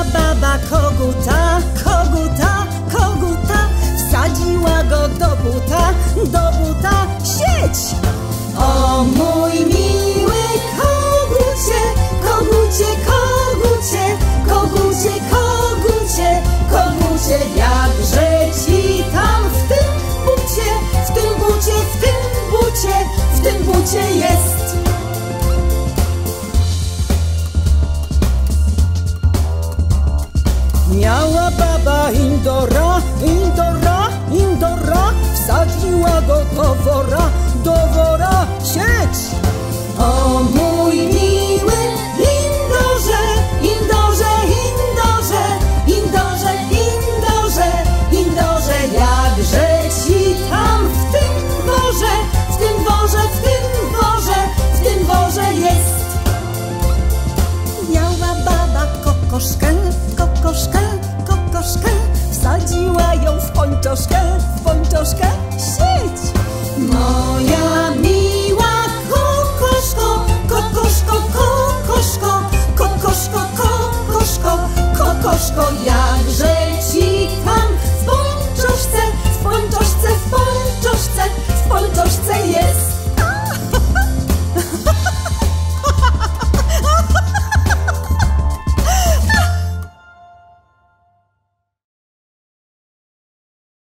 Miała baba koguta, koguta, koguta. Wsadziła go do buta, do buta. Sieć! O mój miły kogucie, kogucie, kogucie, kogucie, kogucie, kogucie, jakże ci tam w tym bucie, w tym bucie, w tym bucie, w tym bucie jest. Miała baba indora, indora, indora. Wsadziła go do wora, sieć. O mój